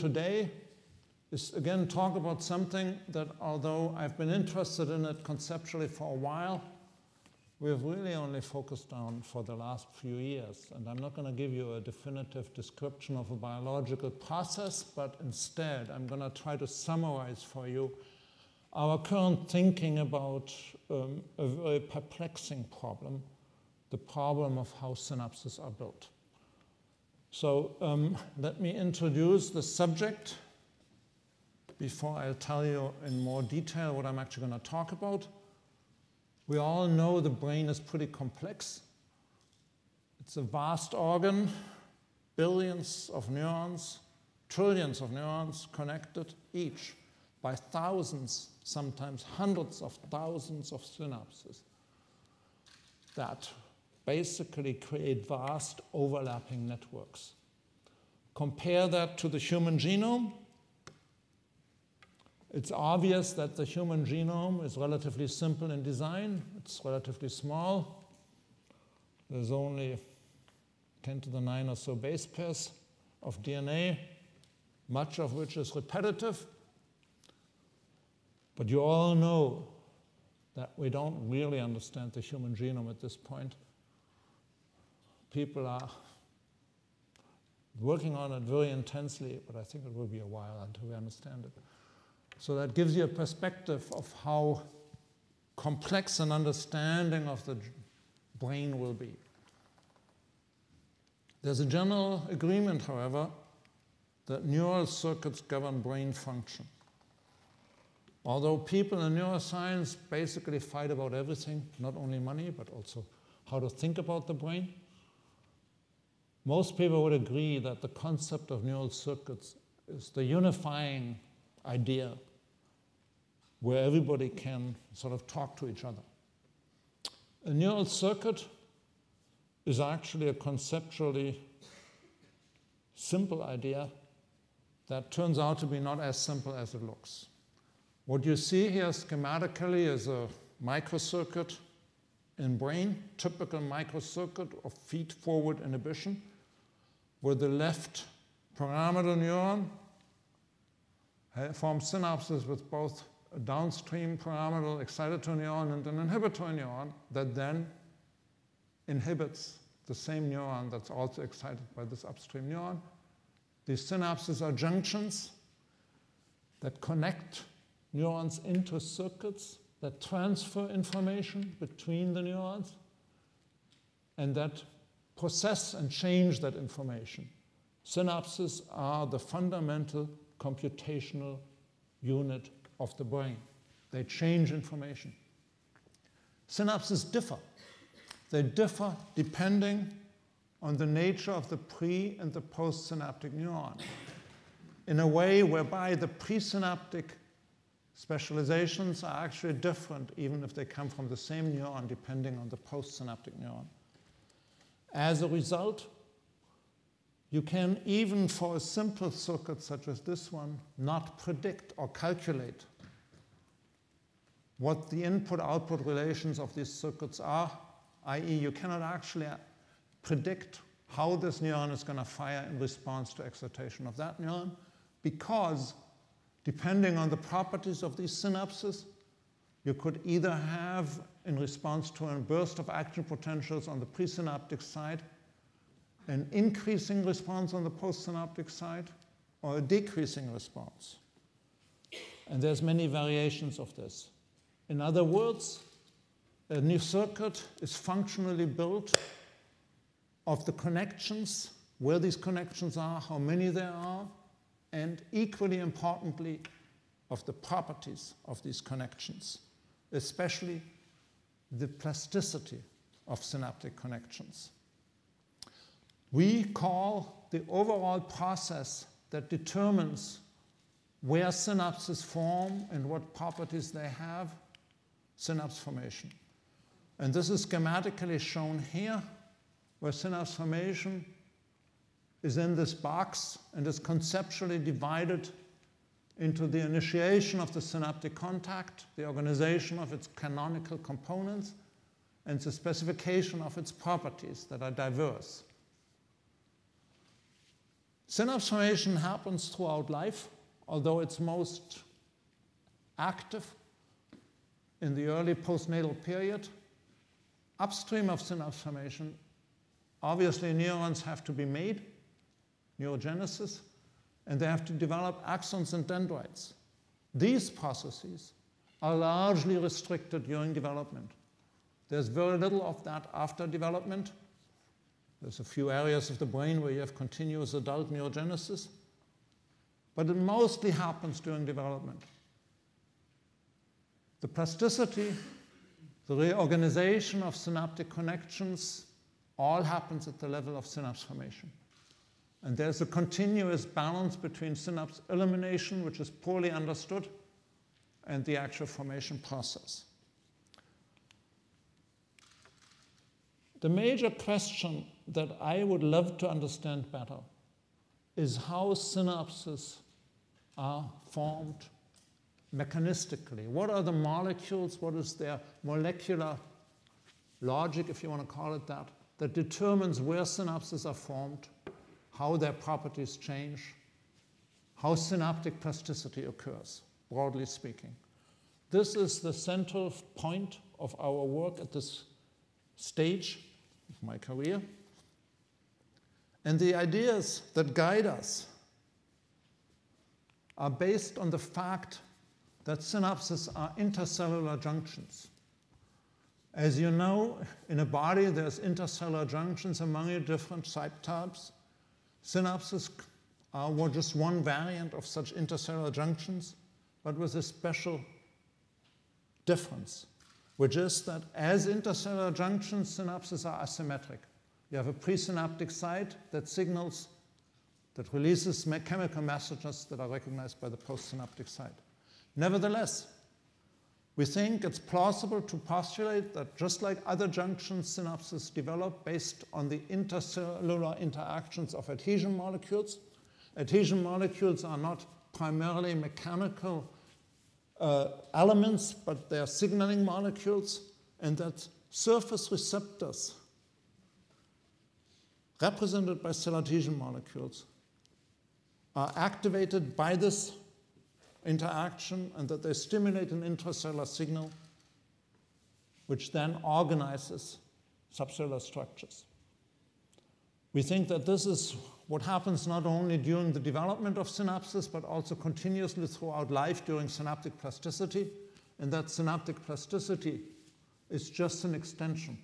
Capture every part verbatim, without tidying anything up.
today is again talk about something that, although I've been interested in it conceptually for a while, we've really only focused on for the last few years. And I'm not going to give you a definitive description of a biological process, but instead I'm going to try to summarize for you our current thinking about um, a very perplexing problem, the problem of how synapses are built. So um, let me introduce the subject before I'll tell you in more detail what I'm actually going to talk about. We all know the brain is pretty complex. It's a vast organ, billions of neurons, trillions of neurons connected each by thousands, sometimes hundreds of thousands of synapses that basically create vast overlapping networks. Compare that to the human genome. It's obvious that the human genome is relatively simple in design. It's relatively small. There's only ten to the nine or so base pairs of D N A, much of which is repetitive. But you all know that we don't really understand the human genome at this point. People are working on it very intensely, but I think it will be a while until we understand it. So that gives you a perspective of how complex an understanding of the brain will be. There's a general agreement, however, that neural circuits govern brain function. Although people in neuroscience basically fight about everything, not only money, but also how to think about the brain, most people would agree that the concept of neural circuits is the unifying idea where everybody can sort of talk to each other. A neural circuit is actually a conceptually simple idea that turns out to be not as simple as it looks. What you see here schematically is a microcircuit in brain, typical microcircuit of feed-forward inhibition, where the left pyramidal neuron form synapses with both a downstream pyramidal excitatory neuron and an inhibitory neuron that then inhibits the same neuron that's also excited by this upstream neuron. These synapses are junctions that connect neurons into circuits that transfer information between the neurons and that process and change that information. Synapses are the fundamental computational unit of the brain. They change information. Synapses differ. They differ depending on the nature of the pre- and the postsynaptic neuron, in a way whereby the presynaptic specializations are actually different, even if they come from the same neuron, depending on the postsynaptic neuron. As a result, you can, even for a simple circuit such as this one, not predict or calculate what the input-output relations of these circuits are, that is you cannot actually predict how this neuron is going to fire in response to excitation of that neuron, because depending on the properties of these synapses, you could either have, in response to a burst of action potentials on the presynaptic side, an increasing response on the postsynaptic side, or a decreasing response. And there's many variations of this. In other words, a new circuit is functionally built of the connections, where these connections are, how many there are, and equally importantly, of the properties of these connections, especially the plasticity of synaptic connections. We call the overall process that determines where synapses form and what properties they have synapse formation. And this is schematically shown here, where synapse formation is in this box and is conceptually divided into the initiation of the synaptic contact, the organization of its canonical components, and the specification of its properties that are diverse. Synapse formation happens throughout life, although it's most active in the early postnatal period. Upstream of synapse formation, obviously neurons have to be made, neurogenesis, and they have to develop axons and dendrites. These processes are largely restricted during development. There's very little of that after development. There's a few areas of the brain where you have continuous adult neurogenesis, but it mostly happens during development. The plasticity, the reorganization of synaptic connections, all happens at the level of synapse formation. And there's a continuous balance between synapse elimination, which is poorly understood, and the actual formation process. The major question that I would love to understand better is how synapses are formed mechanistically. What are the molecules, what is their molecular logic, if you want to call it that, that determines where synapses are formed, how their properties change, how synaptic plasticity occurs, broadly speaking. This is the central point of our work at this stage of my career. And the ideas that guide us are based on the fact that synapses are intercellular junctions. As you know, in a body there's intercellular junctions among your different site types. Synapses are just one variant of such intercellular junctions, but with a special difference, which is that as intercellular junctions, synapses are asymmetric. You have a presynaptic site that signals, that releases chemical messages that are recognized by the postsynaptic site. Nevertheless, we think it's plausible to postulate that just like other junctions, synapses develop based on the intercellular interactions of adhesion molecules. Adhesion molecules are not primarily mechanical uh, elements, but they are signaling molecules, and that surface receptors represented by cell adhesion molecules are activated by this interaction, and that they stimulate an intracellular signal, which then organizes subcellular structures. We think that this is what happens not only during the development of synapses, but also continuously throughout life during synaptic plasticity, and that synaptic plasticity is just an extension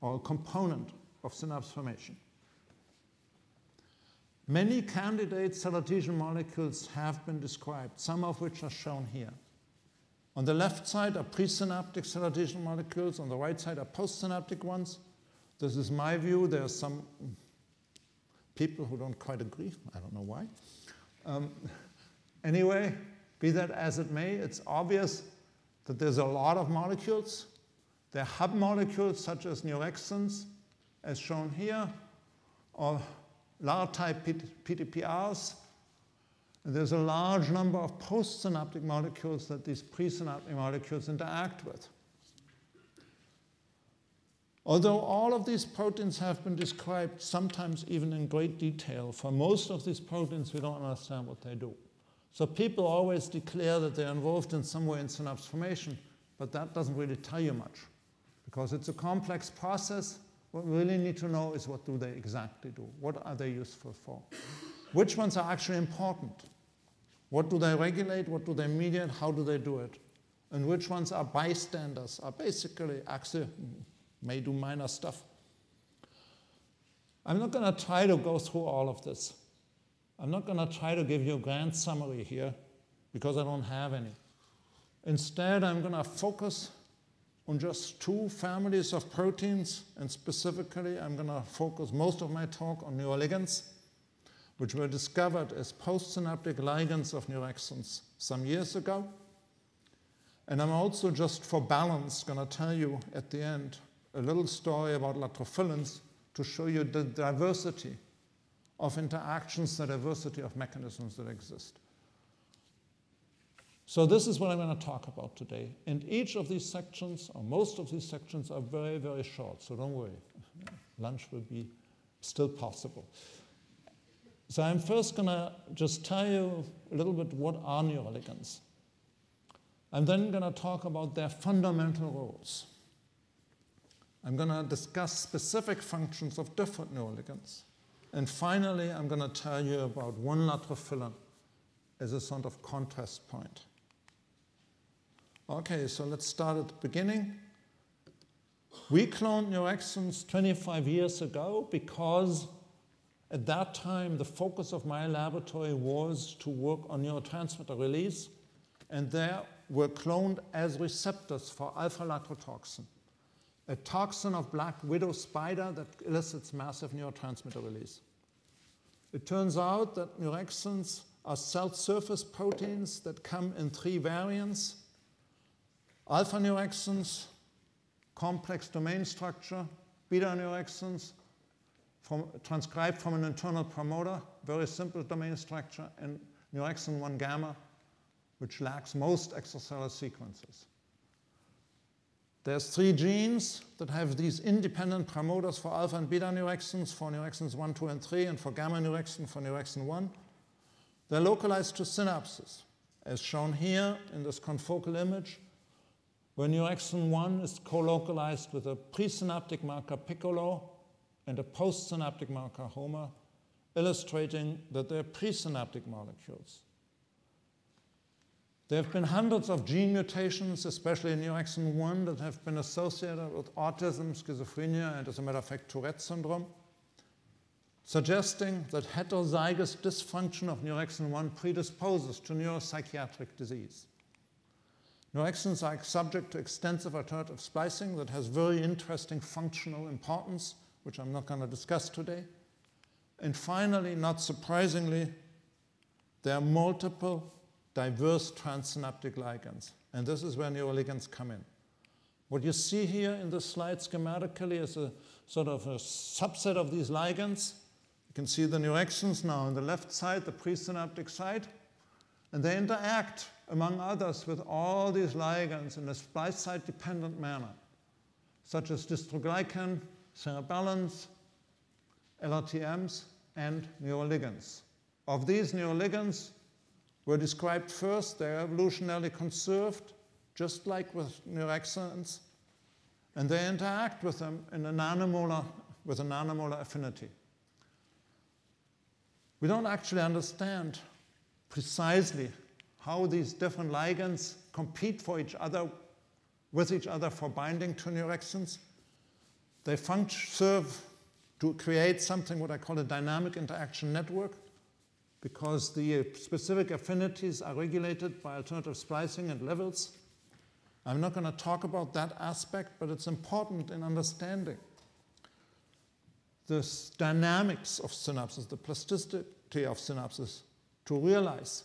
or a component of synapse formation. Many candidate cell adhesion molecules have been described, some of which are shown here. On the left side are presynaptic cell adhesion molecules, on the right side are postsynaptic ones. This is my view. There are some people who don't quite agree. I don't know why. Um, anyway, be that as it may, it's obvious that there's a lot of molecules. There are hub molecules such as neurexins, as shown here, or L A R-type P T P Rs. And there's a large number of postsynaptic molecules that these presynaptic molecules interact with. Although all of these proteins have been described, sometimes even in great detail, for most of these proteins we don't understand what they do. So people always declare that they're involved in some way in synapse formation, but that doesn't really tell you much, because it's a complex process. What we really need to know is what do they exactly do? What are they useful for? Which ones are actually important? What do they regulate? What do they mediate? How do they do it? And which ones are bystanders, are basically axis, may do minor stuff. I'm not going to try to go through all of this. I'm not going to try to give you a grand summary here, because I don't have any. Instead, I'm going to focus on just two families of proteins, and specifically I'm going to focus most of my talk on neuroligins, which were discovered as postsynaptic ligands of neurexins some years ago. And I'm also, just for balance, going to tell you at the end a little story about latrophilins to show you the diversity of interactions, the diversity of mechanisms that exist. So this is what I'm going to talk about today. And each of these sections, or most of these sections, are very, very short. So don't worry. Lunch will be still possible. So I'm first going to just tell you a little bit what are neuroligins. I'm then going to talk about their fundamental roles. I'm going to discuss specific functions of different neuroligins. And finally, I'm going to tell you about one latrophilin as a sort of contrast point. Okay, so let's start at the beginning. We cloned neurexins twenty-five years ago because at that time the focus of my laboratory was to work on neurotransmitter release, and they were cloned as receptors for alpha-latrotoxin, a toxin of black widow spider that elicits massive neurotransmitter release. It turns out that neurexins are cell surface proteins that come in three variants: alpha neurexins, complex domain structure; beta neurexins, from, transcribed from an internal promoter, very simple domain structure; and neurexin one gamma, which lacks most extracellular sequences. There's three genes that have these independent promoters for alpha and beta neurexins, for neurexins one, two, and three, and for gamma neurexin, for neurexin one. They're localized to synapses, as shown here in this confocal image, where neurexin one is co-localized with a presynaptic marker piccolo and a postsynaptic marker Homer, illustrating that they're presynaptic molecules. There have been hundreds of gene mutations, especially in neurexin one, that have been associated with autism, schizophrenia, and as a matter of fact, Tourette's syndrome, suggesting that heterozygous dysfunction of neurexin one predisposes to neuropsychiatric disease. Neurexins are subject to extensive alternative splicing that has very interesting functional importance, which I'm not going to discuss today. And finally, not surprisingly, there are multiple diverse transsynaptic ligands. And this is where neuroligins come in. What you see here in this slide schematically is a sort of a subset of these ligands. You can see the neurexins now on the left side, the presynaptic side, and they interact, among others, with all these ligands in a splice site-dependent manner, such as dystroglycan, cerebellins, L R T Ms, and neuroligins. Of these, neuroligins were described first. They're evolutionarily conserved, just like with neurexins, and they interact with them in a nanomolar, with a nanomolar affinity. We don't actually understand precisely how these different ligands compete for each other, with each other for binding to neurexins. They function, serve to create something what I call a dynamic interaction network, because the specific affinities are regulated by alternative splicing and levels. I'm not going to talk about that aspect, but it's important in understanding the dynamics of synapses, the plasticity of synapses, to realize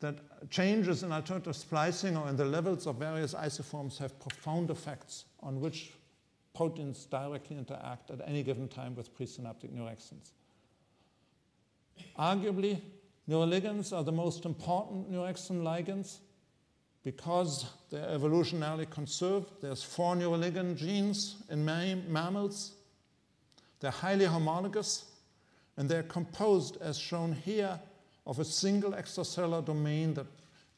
that changes in alternative splicing or in the levels of various isoforms have profound effects on which proteins directly interact at any given time with presynaptic neurexins. Arguably, neuroligins are the most important neurexin ligands because they're evolutionarily conserved. There's four neuroligin genes in mammals. They're highly homologous, and they're composed, as shown here, of a single extracellular domain that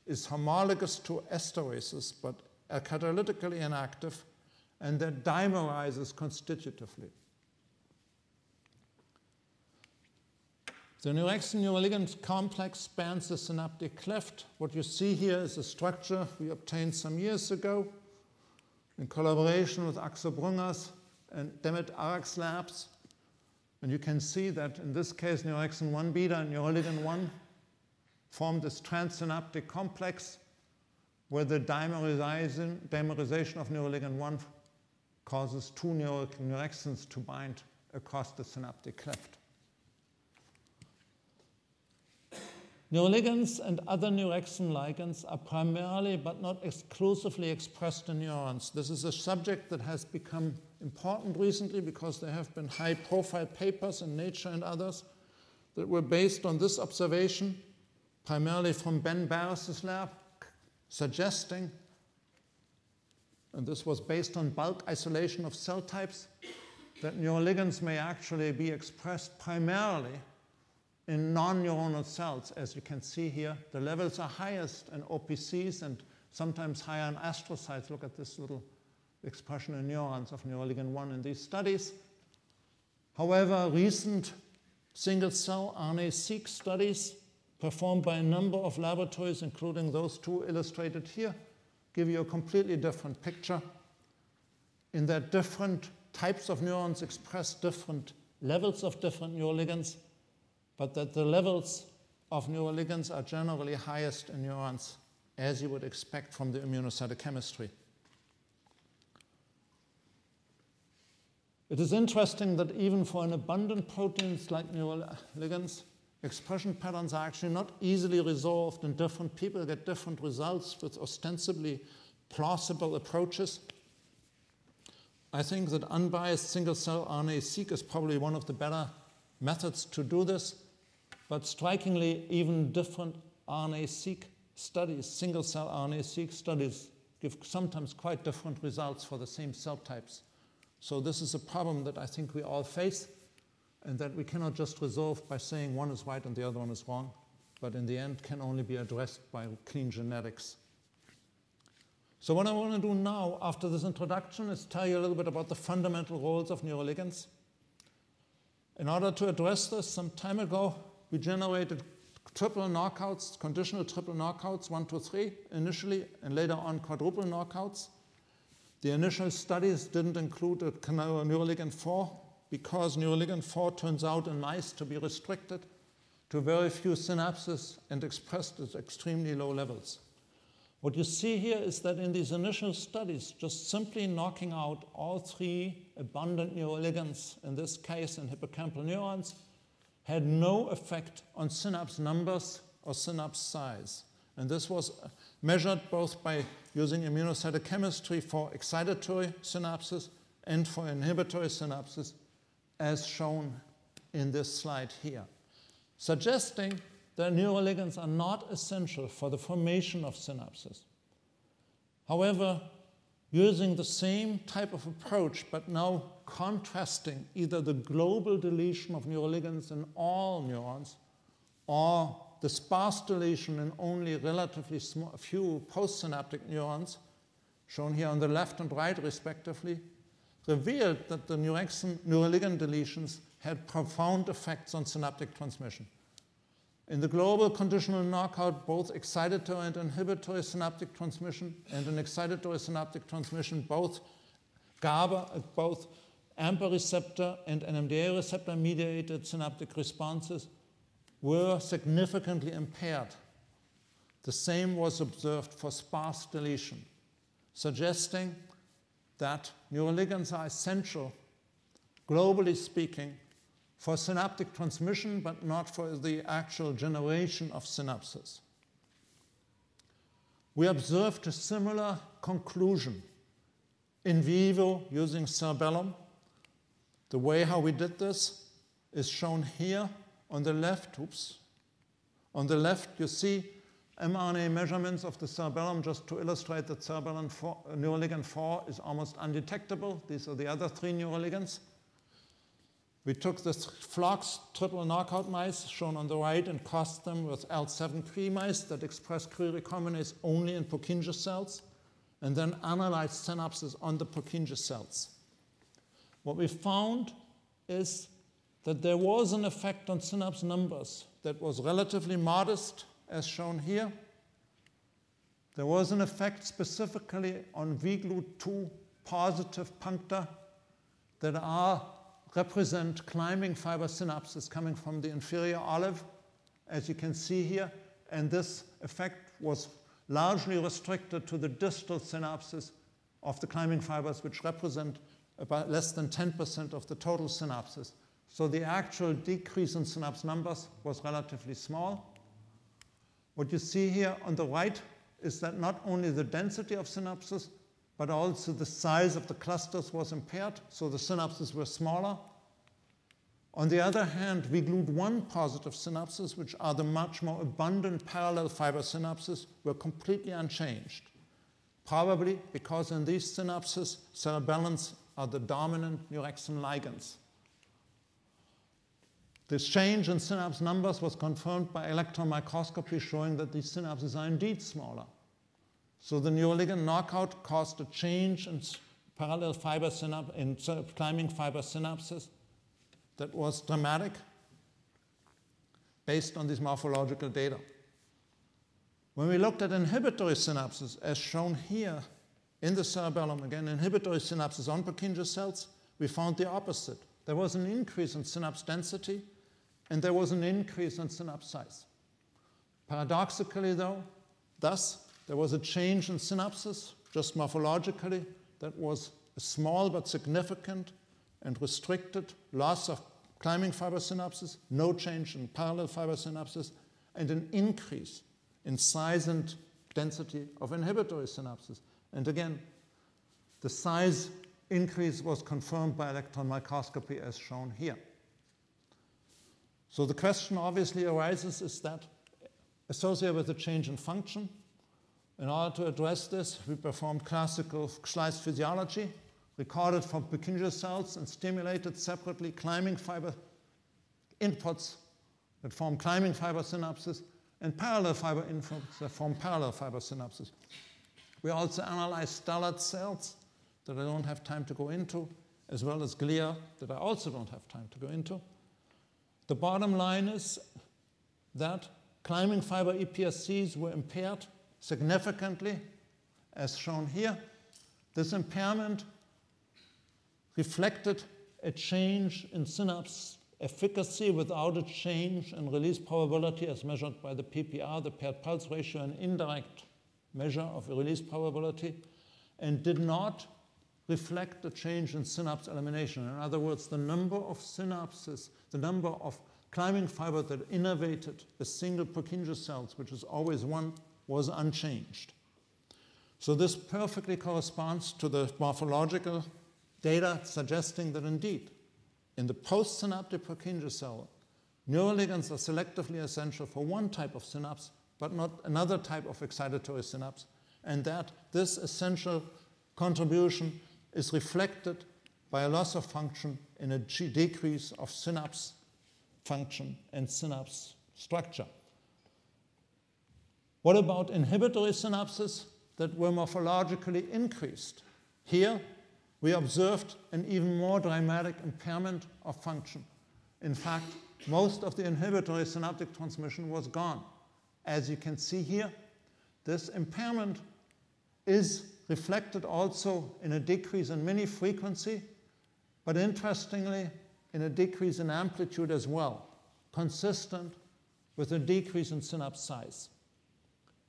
is homologous to esterases but are catalytically inactive, and that dimerizes constitutively. The neurexin-neuroligin complex spans the synaptic cleft. What you see here is a structure we obtained some years ago in collaboration with Axel Brunger's and Demet Araç labs. And you can see that in this case, neurexin one beta and neuroligin one form this transsynaptic complex where the dimerization, dimerization of neuroligin one causes two neurexins to bind across the synaptic cleft. Neuroligins and other neurexin ligands are primarily but not exclusively expressed in neurons. This is a subject that has become important recently because there have been high-profile papers in Nature and others that were based on this observation, primarily from Ben Barres' lab, suggesting, and this was based on bulk isolation of cell types, that neuroligins may actually be expressed primarily in non-neuronal cells. As you can see here, the levels are highest in O P Cs and sometimes higher in astrocytes. Look at this little expression in neurons of neuroligin one in these studies. However, recent single-cell R N A seq studies performed by a number of laboratories, including those two illustrated here, give you a completely different picture, in that different types of neurons express different levels of different neuroligins, but that the levels of neuroligins are generally highest in neurons, as you would expect from the immunocytochemistry. It is interesting that even for an abundant proteins like neuroligins, expression patterns are actually not easily resolved, and different people get different results with ostensibly plausible approaches. I think that unbiased single-cell R N A seq is probably one of the better methods to do this, but strikingly, even different R N A seq studies, single-cell R N A seq studies, give sometimes quite different results for the same cell types. So this is a problem that I think we all face, and that we cannot just resolve by saying one is right and the other one is wrong, but in the end can only be addressed by clean genetics. So what I want to do now, after this introduction, is tell you a little bit about the fundamental roles of neuroligins. In order to address this, some time ago, we generated triple knockouts, conditional triple knockouts, one, two, three, initially, and later on quadruple knockouts. The initial studies didn't include a neuroligin four, because neuroligin four turns out in mice to be restricted to very few synapses and expressed at extremely low levels. What you see here is that in these initial studies, just simply knocking out all three abundant neuroligins, in this case in hippocampal neurons, had no effect on synapse numbers or synapse size. And this was measured both by using immunocytochemistry for excitatory synapses and for inhibitory synapses, as shown in this slide here, suggesting that neuroligins are not essential for the formation of synapses. However, using the same type of approach, but now contrasting either the global deletion of neuroligins in all neurons or the sparse deletion in only relatively few postsynaptic neurons, shown here on the left and right respectively, revealed that the neurexin neuroligin deletions had profound effects on synaptic transmission. In the global conditional knockout, both excitatory and inhibitory synaptic transmission, and in excitatory synaptic transmission, both GABA, both AMPA receptor and N M D A receptor mediated synaptic responses were significantly impaired. The same was observed for sparse deletion, suggesting that neuroligins are essential, globally speaking, for synaptic transmission, but not for the actual generation of synapses. We observed a similar conclusion in vivo using cerebellum. The way how we did this is shown here on the left. Oops. On the left, you see mRNA measurements of the cerebellum, just to illustrate that cerebellum four, neuroligin four is almost undetectable. These are the other three neuroligins. We took the Flox triple knockout mice, shown on the right, and crossed them with L seven Cre mice that expressed Cre recombinase only in Purkinje cells, and then analyzed synapses on the Purkinje cells. What we found is that there was an effect on synapse numbers that was relatively modest, as shown here. There was an effect specifically on V G L U T two positive puncta that are represent climbing fiber synapses coming from the inferior olive, as you can see here, and this effect was largely restricted to the distal synapses of the climbing fibers, which represent about less than ten percent of the total synapses. So the actual decrease in synapse numbers was relatively small. What you see here on the right is that not only the density of synapses, but also the size of the clusters was impaired, so the synapses were smaller. On the other hand, V G L U T one positive synapses, which are the much more abundant parallel fiber synapses, were completely unchanged, probably because in these synapses, cerebellins are the dominant neurexin ligands. This change in synapse numbers was confirmed by electron microscopy, showing that these synapses are indeed smaller. So the neuroligand knockout caused a change in parallel fiber synapse, in climbing fiber synapses that was dramatic based on these morphological data. When we looked at inhibitory synapses, as shown here in the cerebellum, again, inhibitory synapses on Purkinje cells, we found the opposite. There was an increase in synapse density, and there was an increase in synapse size. Paradoxically, though, thus, there was a change in synapses, just morphologically, that was a small but significant and restricted loss of climbing fiber synapses, no change in parallel fiber synapses, and an increase in size and density of inhibitory synapses. And again, the size increase was confirmed by electron microscopy as shown here. So the question obviously arises, is that associated with a change in function? In order to address this, we performed classical slice physiology, recorded from Purkinje cells and stimulated separately climbing fiber inputs that form climbing fiber synapses and parallel fiber inputs that form parallel fiber synapses. We also analyzed stellate cells that I don't have time to go into, as well as glia that I also don't have time to go into. The bottom line is that climbing fiber E P S Cs were impaired significantly, as shown here. This impairment reflected a change in synapse efficacy without a change in release probability as measured by the P P R, the paired pulse ratio, an indirect measure of release probability, and did not reflect the change in synapse elimination. In other words, the number of synapses, the number of climbing fiber that innervated a single Purkinje cells, which is always one, was unchanged. So this perfectly corresponds to the morphological data suggesting that indeed, in the postsynaptic Purkinje cell, neuroligands are selectively essential for one type of synapse, but not another type of excitatory synapse, and that this essential contribution is reflected by a loss of function in a decrease of synapse function and synapse structure. What about inhibitory synapses that were morphologically increased? Here, we observed an even more dramatic impairment of function. In fact, most of the inhibitory synaptic transmission was gone. As you can see here, this impairment is reflected also in a decrease in mini frequency, but interestingly, in a decrease in amplitude as well, consistent with a decrease in synapse size,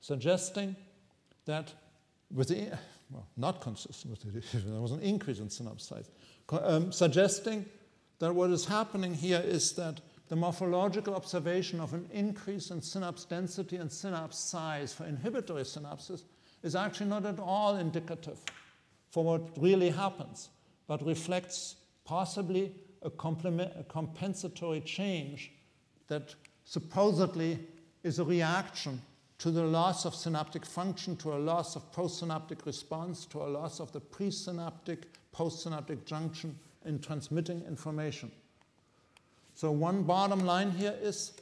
suggesting that with the, well, not consistent with the, there was an increase in synapse size, um, suggesting that what is happening here is that the morphological observation of an increase in synapse density and synapse size for inhibitory synapses is actually not at all indicative for what really happens, but reflects possibly a, complement, a compensatory change that supposedly is a reaction to the loss of synaptic function, to a loss of postsynaptic response, to a loss of the presynaptic, postsynaptic junction in transmitting information. So one bottom line here is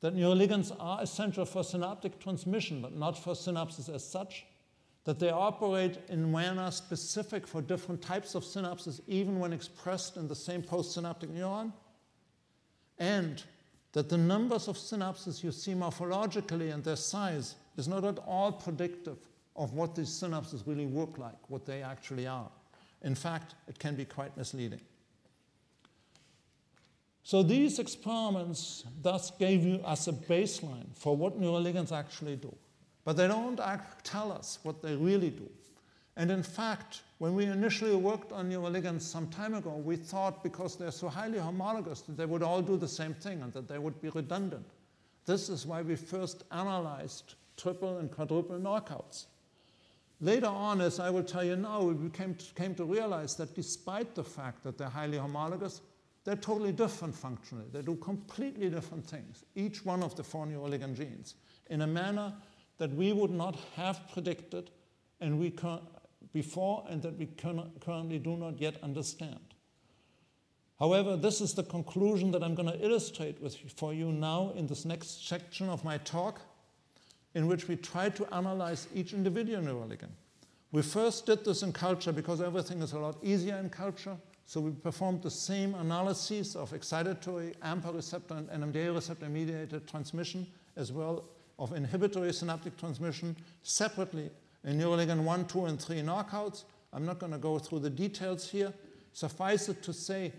that neuroligands are essential for synaptic transmission, but not for synapses as such, that they operate in manner specific for different types of synapses, even when expressed in the same postsynaptic neuron, and that the numbers of synapses you see morphologically and their size is not at all predictive of what these synapses really look like, what they actually are. In fact, it can be quite misleading. So these experiments thus gave us a baseline for what neuroligands actually do. But they don't act, tell us what they really do. And in fact, when we initially worked on neuroligands some time ago, we thought because they're so highly homologous that they would all do the same thing and that they would be redundant. This is why we first analyzed triple and quadruple knockouts. Later on, as I will tell you now, we came to, came to realize that despite the fact that they're highly homologous, they're totally different functionally. They do completely different things, each one of the four neuroligand genes, in a manner that we would not have predicted and we before and that we currently do not yet understand. However, this is the conclusion that I'm going to illustrate with, for you now in this next section of my talk, in which we try to analyze each individual neuroligin. We first did this in culture because everything is a lot easier in culture, so we performed the same analyses of excitatory, AMPA receptor and N M D A receptor mediated transmission, as well of inhibitory synaptic transmission separately in neuroligin one, two, and three knockouts. I'm not going to go through the details here. Suffice it to say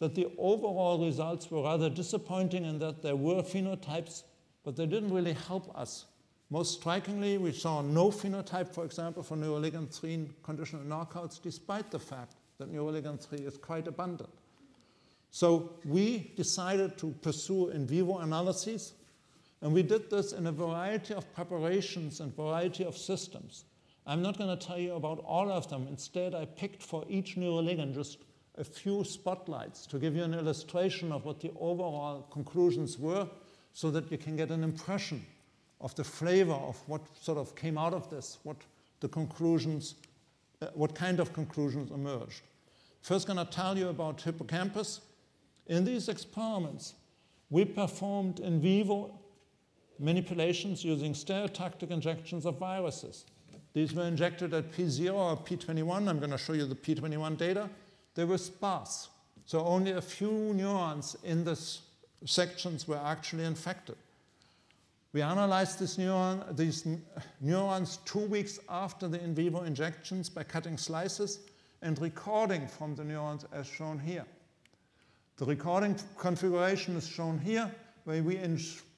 that the overall results were rather disappointing in that there were phenotypes, but they didn't really help us. Most strikingly, we saw no phenotype, for example, for neuroligin three conditional knockouts, despite the fact that neuroligin three is quite abundant. So we decided to pursue in vivo analyses, and we did this in a variety of preparations and variety of systems. I'm not going to tell you about all of them. Instead, I picked for each neuroligin just a few spotlights to give you an illustration of what the overall conclusions were, so that you can get an impression of the flavor of what sort of came out of this, what the conclusions, uh, what kind of conclusions emerged. First, I'm going to tell you about hippocampus. In these experiments, we performed in vivo manipulations using stereotactic injections of viruses. These were injected at P zero or P twenty-one. I'm going to show you the P twenty-one data. They were sparse, so only a few neurons in these sections were actually infected. We analyzed this neuron, these neurons two weeks after the in vivo injections by cutting slices and recording from the neurons as shown here. The recording configuration is shown here, where we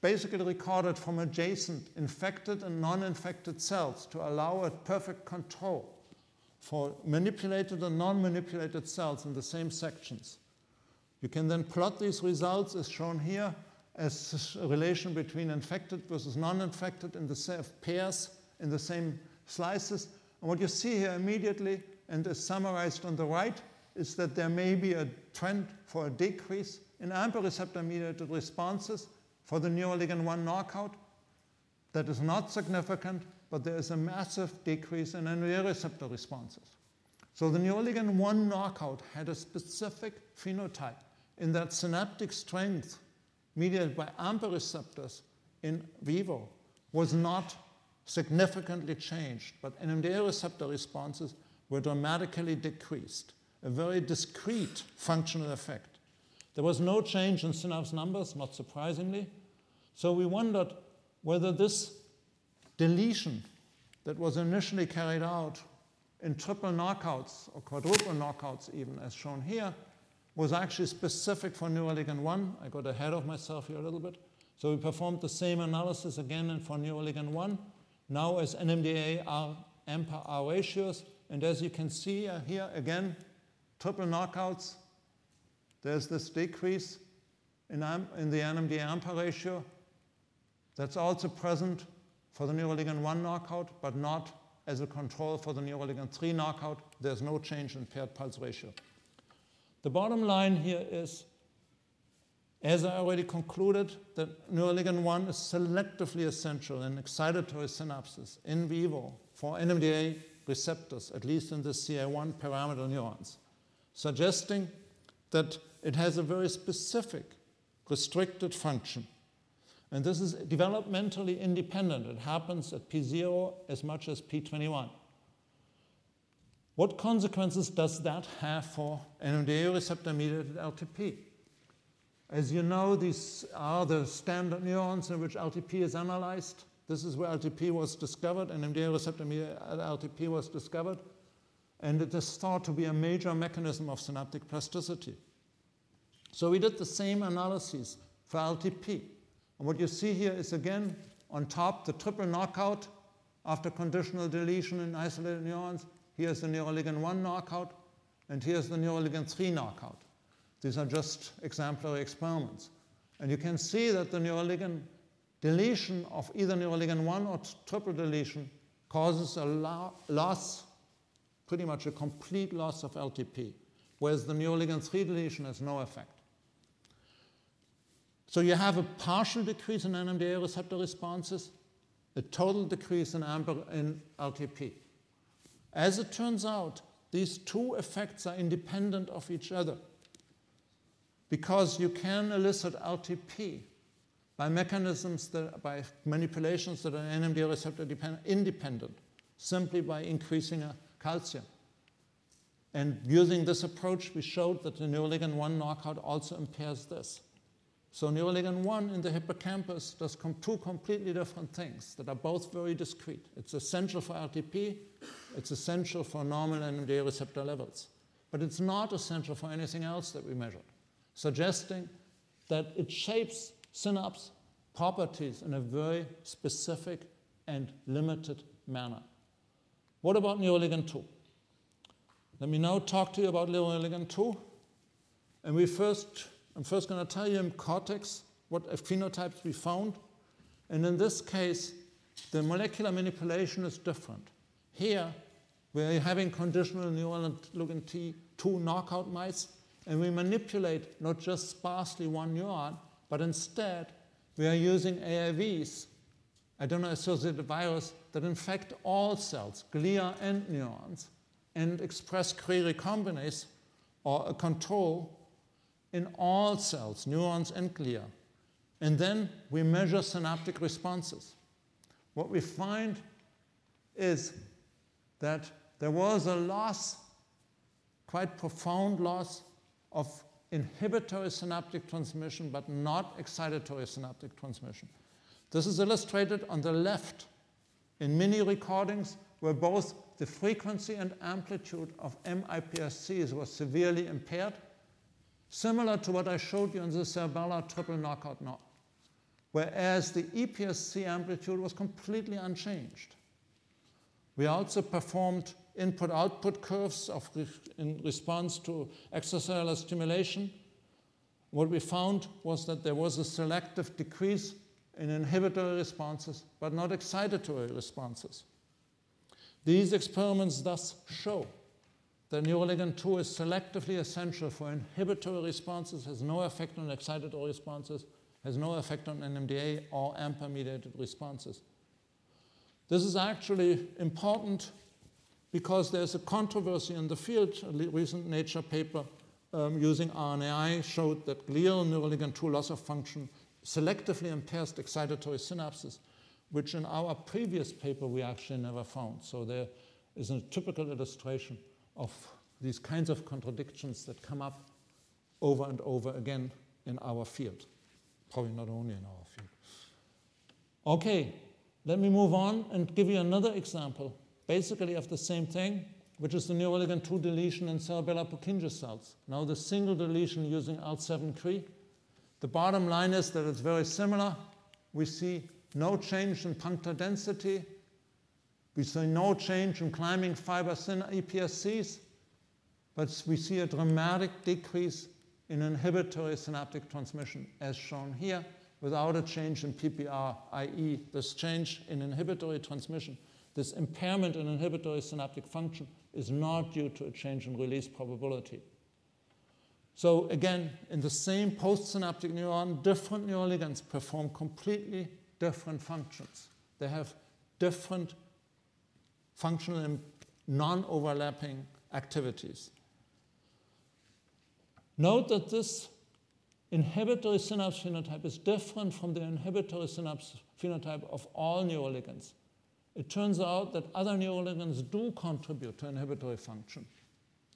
basically recorded from adjacent infected and non-infected cells to allow a perfect control for manipulated and non-manipulated cells in the same sections. You can then plot these results as shown here as a relation between infected versus non-infected in the same pairs in the same slices. And what you see here immediately, and is summarized on the right, is that there may be a trend for a decrease in AMPA receptor-mediated responses for the neuroligin one knockout. That is not significant, but there is a massive decrease in N M D A receptor responses. So the neuroligin one knockout had a specific phenotype in that synaptic strength mediated by AMPA receptors in vivo was not significantly changed, but N M D A receptor responses were dramatically decreased, a very discrete functional effect. There was no change in synapse numbers, not surprisingly. So we wondered whether this deletion that was initially carried out in triple knockouts or quadruple knockouts even, as shown here, was actually specific for neuroligin one. I got ahead of myself here a little bit. So we performed the same analysis again and for neuroligin one, now as N M D A R, A M P A R ratios. And as you can see here again, triple knockouts, there's this decrease in, in the N M D A A M P A ratio. That's also present for the neuroligin one knockout, but not as a control for the neuroligin three knockout. There's no change in paired pulse ratio. The bottom line here is, as I already concluded, that neuroligin one is selectively essential in excitatory synapses in vivo for N M D A receptors, at least in the C A one pyramidal neurons, suggesting that it has a very specific restricted function. And this is developmentally independent. It happens at P zero as much as P twenty-one. What consequences does that have for N M D A receptor-mediated L T P? As you know, these are the standard neurons in which L T P is analyzed. This is where L T P was discovered, N M D A receptor-mediated L T P was discovered. And it is thought to be a major mechanism of synaptic plasticity. So we did the same analyses for L T P. And what you see here is, again, on top, the triple knockout after conditional deletion in isolated neurons. Here's the neuroligin one knockout, and here's the neuroligin three knockout. These are just exemplary experiments. And you can see that the neuroligin deletion of either neuroligin one or triple deletion causes a lo loss, pretty much a complete loss of L T P, whereas the neuroligin three deletion has no effect. So you have a partial decrease in N M D A receptor responses, a total decrease in, in L T P. As it turns out, these two effects are independent of each other. because you can elicit L T P by mechanisms that, by manipulations that are N M D A receptor dependent, independent, simply by increasing a calcium. And using this approach, we showed that the neuroligin one knockout also impairs this. So neuroligin one in the hippocampus does com two completely different things that are both very discrete. It's essential for L T P. It's essential for normal N M D A receptor levels. But it's not essential for anything else that we measured, suggesting that it shapes synapse properties in a very specific and limited manner. What about neuroligin two? Let me now talk to you about neuroligin two. And we first, I'm first going to tell you in cortex what phenotypes we found. And in this case, the molecular manipulation is different. Here, we're having conditional neuroligin two knockout mice, and we manipulate not just sparsely one neuron, but instead we are using A I Vs, adeno-associated virus, that infect all cells, glia and neurons, and express Cre recombinase, or a control, in all cells, neurons and glia. And then we measure synaptic responses. What we find is that there was a loss, quite profound loss, of inhibitory synaptic transmission, but not excitatory synaptic transmission. This is illustrated on the left in mini recordings where both the frequency and amplitude of M I P S Cs was severely impaired, similar to what I showed you in the cerebellar triple knockout knot, whereas the E P S C amplitude was completely unchanged. We also performed input-output curves of re in response to extracellular stimulation. What we found was that there was a selective decrease in inhibitory responses, but not excitatory responses. These experiments thus show that neuroligin two is selectively essential for inhibitory responses, has no effect on excitatory responses, has no effect on N M D A or AMPA-mediated responses. This is actually important because there's a controversy in the field. A recent Nature paper um, using R N A I showed that glial neuroligin two loss of function selectively impairs excitatory synapses, which in our previous paper we actually never found. So there is a typical illustration of these kinds of contradictions that come up over and over again in our field. Probably not only in our field. Okay. Let me move on and give you another example, basically of the same thing, which is the neuroligin two deletion in cerebellar Purkinje cells. Now the single deletion using A L T seven C R E. The bottom line is that it's very similar. We see no change in puncture density. We see no change in climbing fiber thin E P S Cs, but we see a dramatic decrease in inhibitory synaptic transmission, as shown here, without a change in P P R, that is this change in inhibitory transmission. This impairment in inhibitory synaptic function is not due to a change in release probability. So again, in the same postsynaptic neuron, different neuroligins perform completely different functions. They have different functional and non-overlapping activities. Note that this inhibitory synapse phenotype is different from the inhibitory synapse phenotype of all neuroligins. It turns out that other neuroligins do contribute to inhibitory function,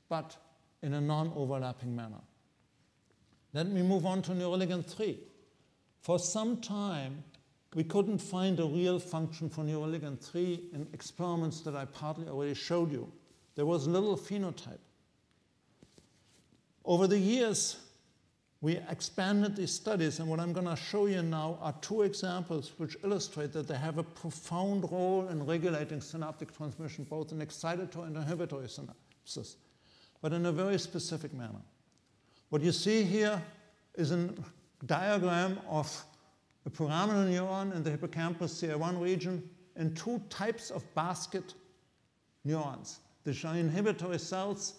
but in a non-overlapping manner. Let me move on to neuroligin three. For some time, we couldn't find a real function for neuroligin three in experiments that I partly already showed you. There was little phenotype. Over the years, we expanded these studies, and what I'm going to show you now are two examples which illustrate that they have a profound role in regulating synaptic transmission, both in excitatory and inhibitory synapses, but in a very specific manner. What you see here is a diagram of a pyramidal neuron in the hippocampus C A one region and two types of basket neurons, which are inhibitory cells,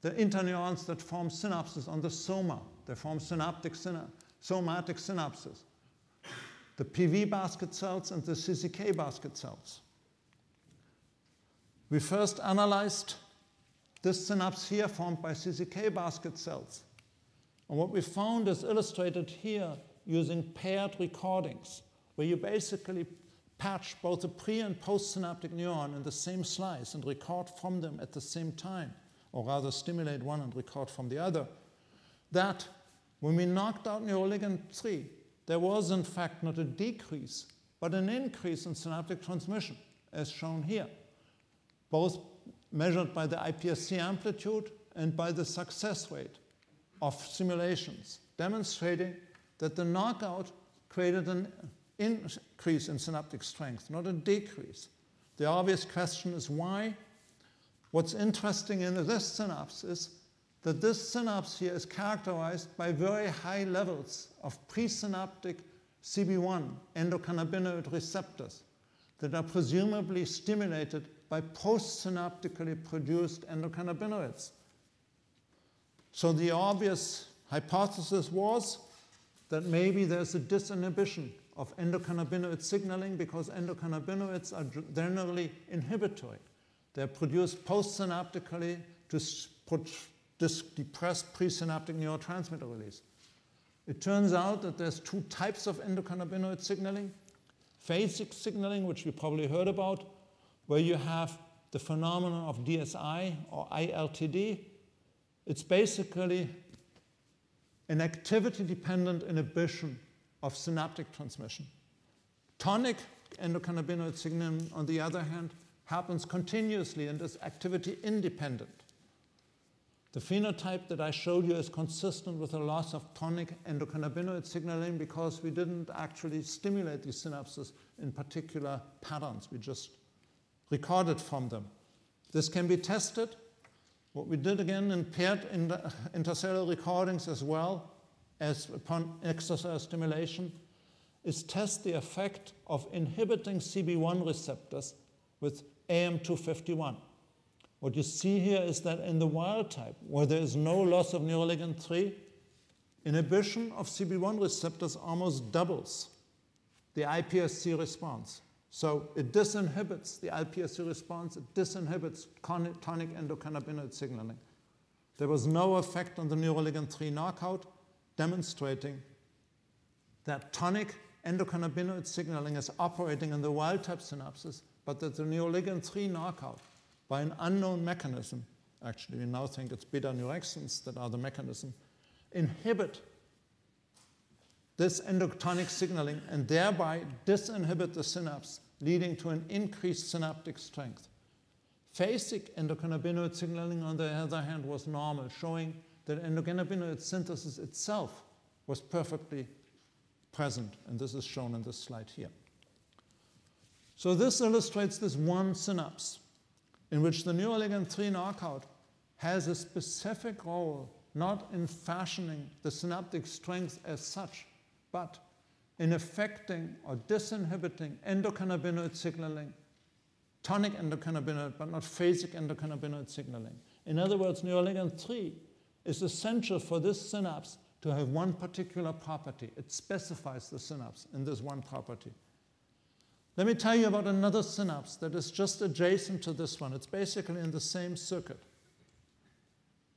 the interneurons that form synapses on the soma. They form synaptic syna somatic synapses, the P V basket cells and the C C K basket cells. We first analyzed this synapse here formed by C C K basket cells. And what we found is illustrated here using paired recordings, where you basically patch both the pre- and postsynaptic neuron in the same slice and record from them at the same time, or rather stimulate one and record from the other, that when we knocked out neuroligin three, there was in fact not a decrease, but an increase in synaptic transmission, as shown here, both measured by the I P S C amplitude and by the success rate of simulations, demonstrating that the knockout created an increase in synaptic strength, not a decrease. The obvious question is why? What's interesting in this synapse is that this synapse here is characterized by very high levels of presynaptic C B one endocannabinoid receptors that are presumably stimulated by postsynaptically produced endocannabinoids. So the obvious hypothesis was that maybe there's a disinhibition of endocannabinoid signaling because endocannabinoids are generally inhibitory. They're produced postsynaptically to depress presynaptic neurotransmitter release. It turns out that there's two types of endocannabinoid signaling. Phasic signaling, which we probably heard about, where you have the phenomenon of D S I or I L T D. It's basically an activity-dependent inhibition of synaptic transmission. Tonic endocannabinoid signaling, on the other hand, happens continuously and is activity-independent. The phenotype that I showed you is consistent with a loss of tonic endocannabinoid signaling because we didn't actually stimulate these synapses in particular patterns. We just recorded from them. This can be tested. What we did again in paired intercellular recordings as well as upon extracellular stimulation is test the effect of inhibiting C B one receptors with A M two fifty-one. What you see here is that in the wild type, where there is no loss of neuroligin three, inhibition of C B one receptors almost doubles the I P S C response. So it disinhibits the I P S C response, it disinhibits tonic endocannabinoid signaling. There was no effect on the neuroligin three knockout, demonstrating that tonic endocannabinoid signaling is operating in the wild type synapses, but that the neuroligin three knockout, by an unknown mechanism, actually we now think it's beta neurexins that are the mechanism, inhibit this endotonic signaling and thereby disinhibit the synapse, leading to an increased synaptic strength. Phasic endocannabinoid signaling, on the other hand, was normal, showing that endocannabinoid synthesis itself was perfectly present, and this is shown in this slide here. So this illustrates this one synapse in which the neuroligin three knockout has a specific role not in fashioning the synaptic strength as such, but in affecting or disinhibiting endocannabinoid signaling, tonic endocannabinoid, but not phasic endocannabinoid signaling. In other words, neuroligin three is essential for this synapse to have one particular property. It specifies the synapse in this one property. Let me tell you about another synapse that is just adjacent to this one. It's basically in the same circuit.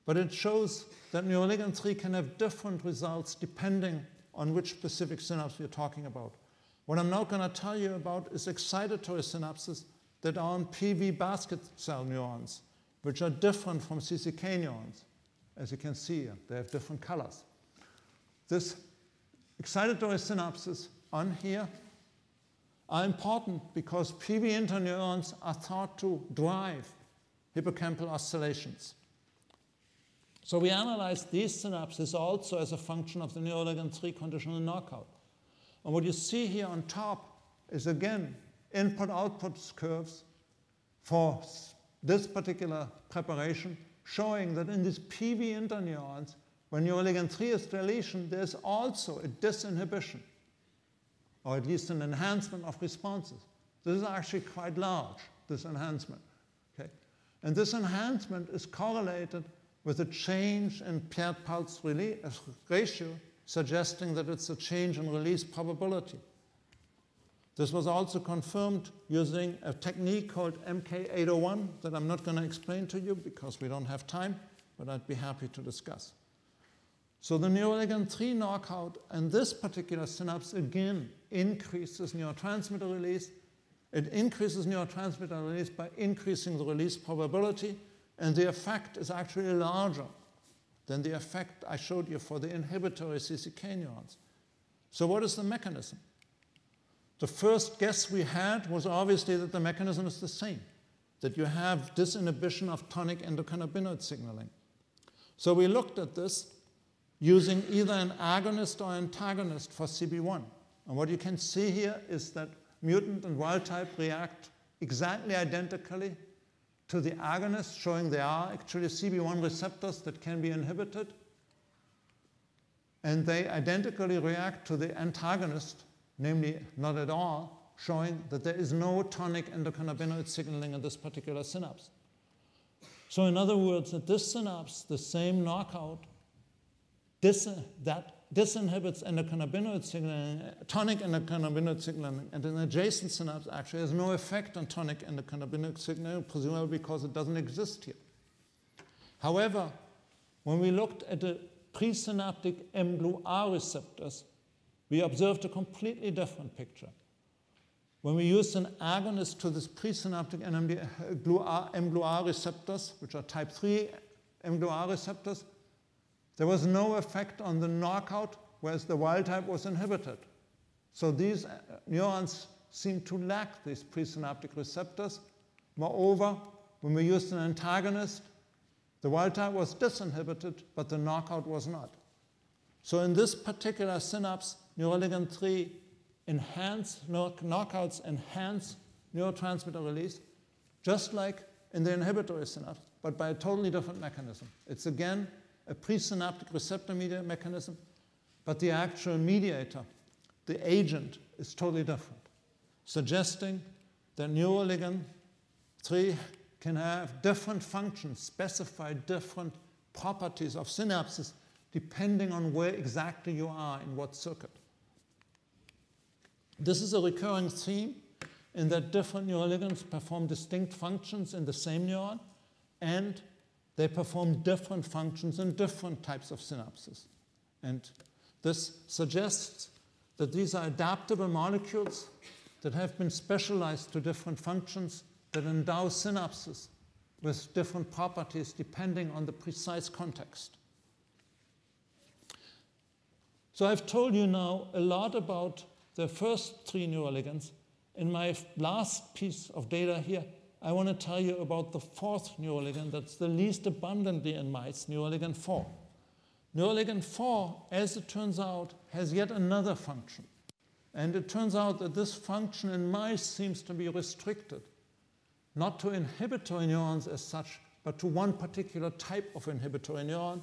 But it shows that neuroligin three can have different results depending on which specific synapse we're talking about. What I'm now going to tell you about is excitatory synapses that are on P V basket cell neurons, which are different from C C K neurons. As you can see here, they have different colors. This excitatory synapses on here are important because P V interneurons are thought to drive hippocampal oscillations. So we analyzed these synapses also as a function of the neuroligin three conditional knockout. And what you see here on top is again input-output curves for this particular preparation, showing that in these P V interneurons, when neuroligin three is deletion, there's also a disinhibition, or at least an enhancement of responses. This is actually quite large, this enhancement. Okay? And this enhancement is correlated with a change in paired pulse release ratio, suggesting that it's a change in release probability. This was also confirmed using a technique called M K eight oh one that I'm not going to explain to you because we don't have time, but I'd be happy to discuss. So the neuroligin three knockout and this particular synapse again increases neurotransmitter release. It increases neurotransmitter release by increasing the release probability, and the effect is actually larger than the effect I showed you for the inhibitory C C K neurons. So what is the mechanism? The first guess we had was obviously that the mechanism is the same, that you have disinhibition of tonic endocannabinoid signaling. So we looked at this using either an agonist or antagonist for C B one. And what you can see here is that mutant and wild type react exactly identically to the agonist, showing they are actually C B one receptors that can be inhibited. And they identically react to the antagonist, namely not at all, showing that there is no tonic endocannabinoid signaling in this particular synapse. So in other words, at this synapse, the same knockout dis that disinhibits endocannabinoid signaling, tonic endocannabinoid signaling, and an adjacent synapse actually has no effect on tonic endocannabinoid signaling, presumably because it doesn't exist here. However, when we looked at the presynaptic mGluR receptors, we observed a completely different picture. When we used an agonist to this presynaptic mGluR receptors, which are type three mGluR receptors, there was no effect on the knockout, whereas the wild type was inhibited. So these neurons seem to lack these presynaptic receptors. Moreover, when we used an antagonist, the wild type was disinhibited, but the knockout was not. So in this particular synapse, neuroligin three enhance, knockouts enhance neurotransmitter release, just like in the inhibitory synapse, but by a totally different mechanism. It's again a presynaptic receptor mediated mechanism, but the actual mediator, the agent, is totally different, suggesting that neuroligin three can have different functions, specify different properties of synapses depending on where exactly you are in what circuit. This is a recurring theme in that different neuroligins perform distinct functions in the same neuron, and they perform different functions in different types of synapses. And this suggests that these are adaptable molecules that have been specialized to different functions that endow synapses with different properties depending on the precise context. So I've told you now a lot about the first three neuroligins. In my last piece of data here, I want to tell you about the fourth neuroligin that's the least abundantly in mice, neuroligin four. Neuroligin four, as it turns out, has yet another function. And it turns out that this function in mice seems to be restricted, not to inhibitory neurons as such, but to one particular type of inhibitory neuron,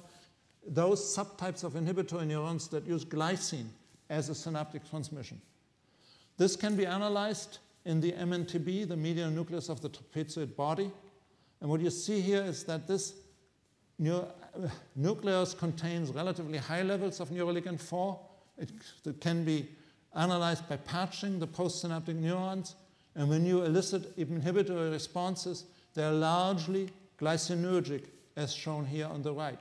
those subtypes of inhibitory neurons that use glycine as a synaptic transmission. This can be analyzed in the M N T B, the medial nucleus of the trapezoid body. And what you see here is that this nucleus contains relatively high levels of neuroligin four. It, it can be analyzed by patching the postsynaptic neurons. And when you elicit inhibitory responses, they are largely glycinergic, as shown here on the right.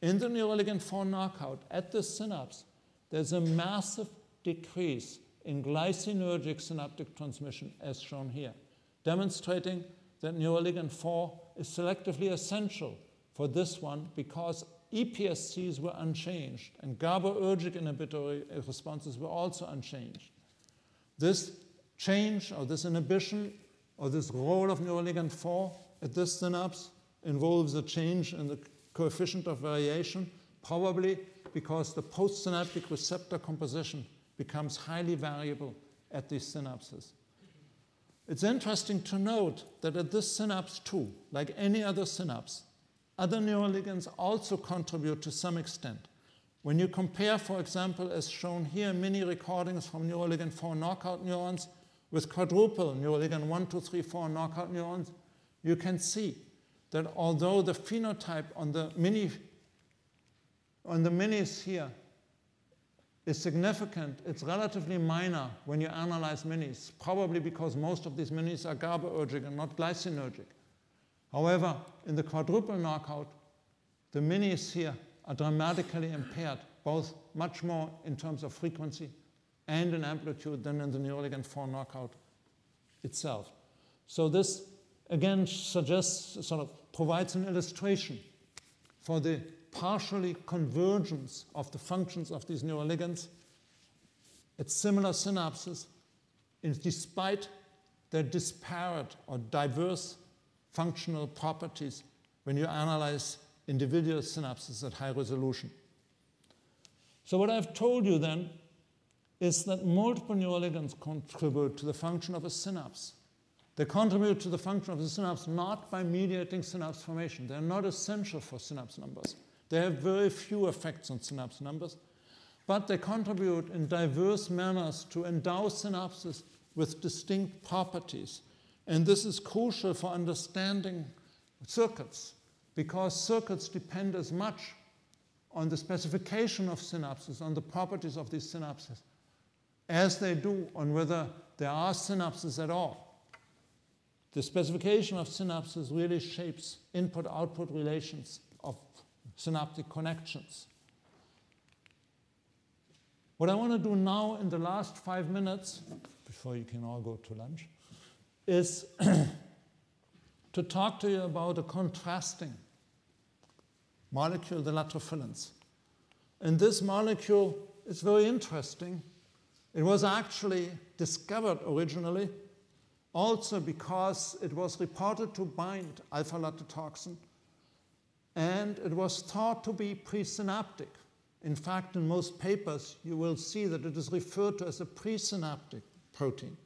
In the neuroligin four knockout at this synapse, there's a massive decrease in glycinergic synaptic transmission, as shown here, demonstrating that neuroligin four is selectively essential for this one because E P S Cs were unchanged and GABAergic inhibitory responses were also unchanged. This change or this inhibition or this role of neuroligin four at this synapse involves a change in the coefficient of variation, probably because the postsynaptic receptor composition becomes highly variable at these synapses. It's interesting to note that at this synapse too, like any other synapse, other neuroligins also contribute to some extent. When you compare, for example, as shown here, mini recordings from neuroligin four knockout neurons with quadruple neuroligin one, two, three, four knockout neurons, you can see that although the phenotype on the mini, on the minis here is significant, it's relatively minor when you analyze minis, probably because most of these minis are GABAergic and not glycinergic. However, in the quadruple knockout, the minis here are dramatically impaired, both much more in terms of frequency and in amplitude than in the neuroligand four knockout itself. So this, again, suggests, sort of provides an illustration for the partially convergence of the functions of these neuroligands at similar synapses, in despite their disparate or diverse functional properties when you analyze individual synapses at high resolution. So what I've told you then is that multiple neuroligans contribute to the function of a synapse. They contribute to the function of the synapse not by mediating synapse formation. They're not essential for synapse numbers. They have very few effects on synapse numbers, but they contribute in diverse manners to endow synapses with distinct properties. And this is crucial for understanding circuits, because circuits depend as much on the specification of synapses, on the properties of these synapses, as they do on whether there are synapses at all. The specification of synapses really shapes input-output relations of synaptic connections. What I want to do now in the last five minutes, before you can all go to lunch, is to talk to you about a contrasting molecule, the latrophilins. And this molecule is very interesting. It was actually discovered originally also because it was reported to bind alpha-latrotoxin, and it was thought to be presynaptic. In fact, in most papers, you will see that it is referred to as a presynaptic protein.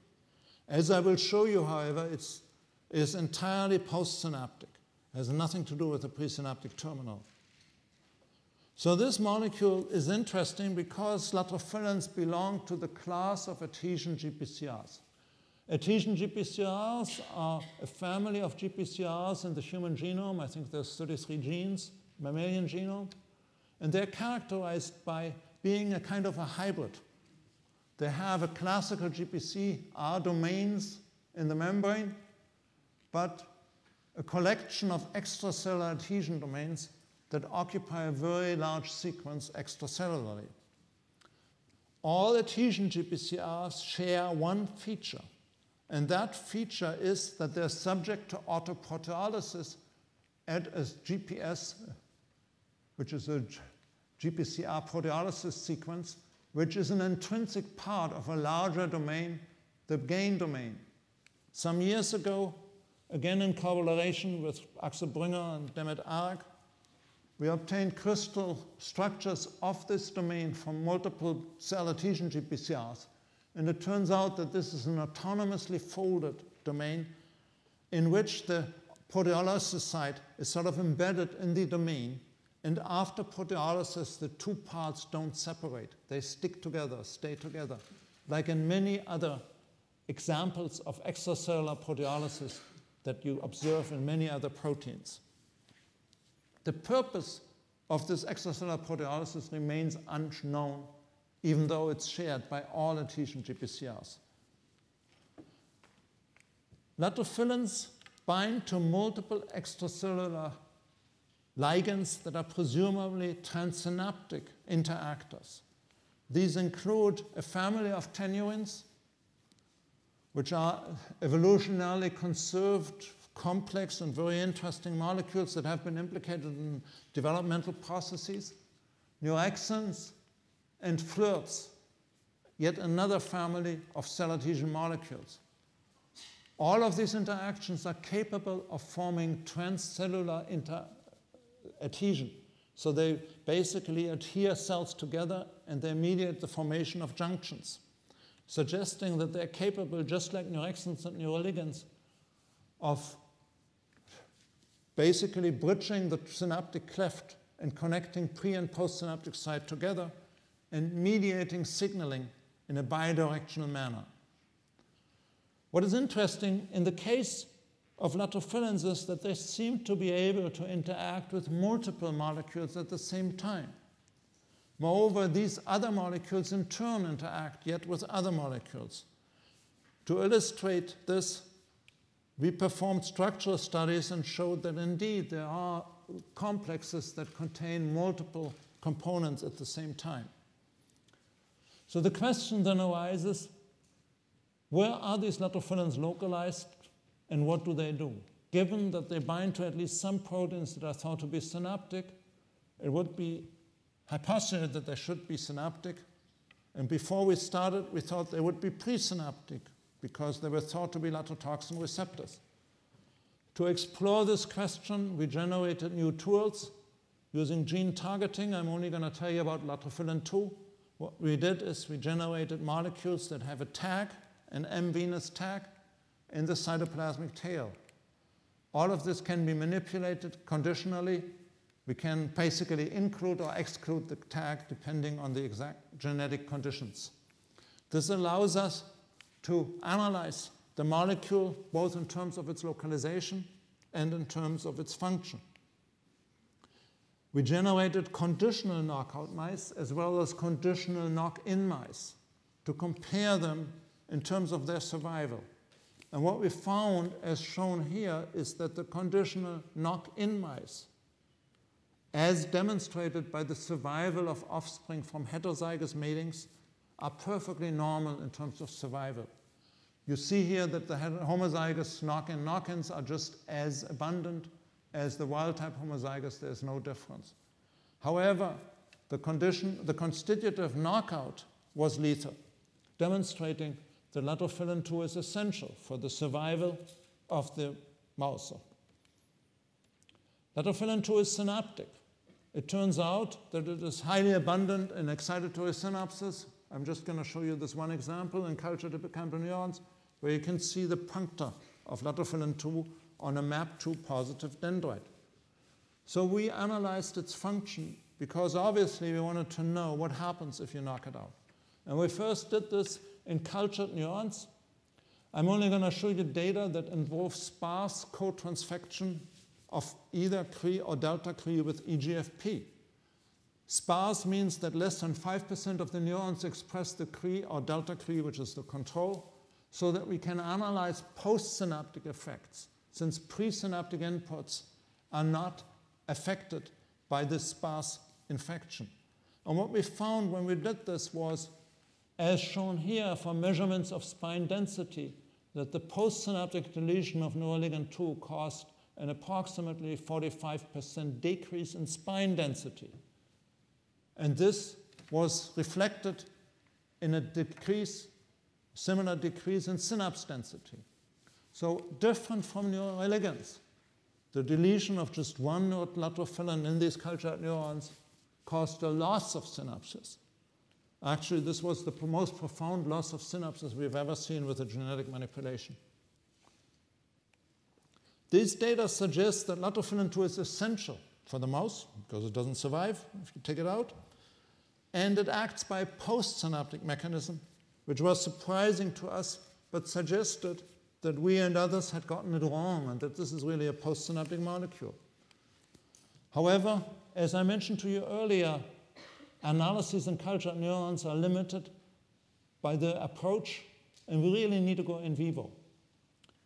As I will show you, however, it's, it's entirely postsynaptic. It has nothing to do with the presynaptic terminal. So this molecule is interesting because latrophilins belong to the class of adhesion G P C Rs. Adhesion G P C Rs are a family of G P C Rs in the human genome. I think there's thirty-three genes, mammalian genome. And they're characterized by being a kind of a hybrid. They have a classical G P C R domains in the membrane, but a collection of extracellular adhesion domains that occupy a very large sequence extracellularly. All adhesion G P C Rs share one feature, and that feature is that they're subject to autoproteolysis at a G P S, which is a G P C R proteolysis sequence, which is an intrinsic part of a larger domain, the gain domain. Some years ago, again in collaboration with Axel Brunger and Demet Araç, we obtained crystal structures of this domain from multiple cell adhesion G P C Rs. And it turns out that this is an autonomously folded domain in which the proteolysis site is sort of embedded in the domain. And after proteolysis, the two parts don't separate. They stick together, stay together, like in many other examples of extracellular proteolysis that you observe in many other proteins. The purpose of this extracellular proteolysis remains unknown, even though it's shared by all adhesion G P C Rs. Latrophilins bind to multiple extracellular ligands that are presumably transsynaptic interactors. These include a family of teneurins, which are evolutionarily conserved, complex and very interesting molecules that have been implicated in developmental processes, neurexins, and F L R Ts, yet another family of cell adhesion molecules. All of these interactions are capable of forming transcellular interactions. Adhesion. So they basically adhere cells together and they mediate the formation of junctions, suggesting that they're capable, just like neurexins and neuroligins, of basically bridging the synaptic cleft and connecting pre- and postsynaptic side together and mediating signaling in a bidirectional manner. What is interesting in the case of latrophilins is that they seem to be able to interact with multiple molecules at the same time. Moreover, these other molecules in turn interact yet with other molecules. To illustrate this, we performed structural studies and showed that indeed there are complexes that contain multiple components at the same time. So the question then arises, where are these latrophilins localized and what do they do? Given that they bind to at least some proteins that are thought to be synaptic, it would be hypothesized that they should be synaptic. And before we started, we thought they would be presynaptic because they were thought to be latrotoxin receptors. To explore this question, we generated new tools using gene targeting. I'm only going to tell you about latrophilin two. What we did is we generated molecules that have a tag, an M Venus tag, in the cytoplasmic tail. All of this can be manipulated conditionally. We can basically include or exclude the tag depending on the exact genetic conditions. This allows us to analyze the molecule both in terms of its localization and in terms of its function. We generated conditional knockout mice as well as conditional knock-in mice to compare them in terms of their survival. And what we found, as shown here, is that the conditional knock-in mice, as demonstrated by the survival of offspring from heterozygous matings, are perfectly normal in terms of survival. You see here that the homozygous knock-in knock-ins are just as abundant as the wild-type homozygous. There's no difference. However, the, condition, the constitutive knockout was lethal, demonstrating that latrophilin two is essential for the survival of the mouse. Latrophilin two is synaptic. It turns out that it is highly abundant in excitatory synapses. I'm just going to show you this one example in cultured hippocampal neurons, where you can see the puncta of latrophilin two on a M A P two positive dendrite. So we analyzed its function because obviously we wanted to know what happens if you knock it out. And we first did this in cultured neurons. I'm only going to show you data that involves sparse co-transfection of either Cre or delta Cre with E G F P. Sparse means that less than five percent of the neurons express the Cre or delta Cre, which is the control, so that we can analyze postsynaptic effects, since presynaptic inputs are not affected by this sparse infection. And what we found when we did this was, as shown here for measurements of spine density, that the postsynaptic deletion of neuroligin two caused an approximately forty-five percent decrease in spine density. And this was reflected in a decrease, similar decrease in synapse density. So different from neuroligins, the deletion of just one latrophilin in these cultured neurons caused a loss of synapses. Actually, this was the most profound loss of synapses we've ever seen with a genetic manipulation. These data suggest that latrophilin two is essential for the mouse because it doesn't survive if you take it out. And it acts by a postsynaptic mechanism, which was surprising to us, but suggested that we and others had gotten it wrong and that this is really a postsynaptic molecule. However, as I mentioned to you earlier, analyses in cultured neurons are limited by the approach, and we really need to go in vivo.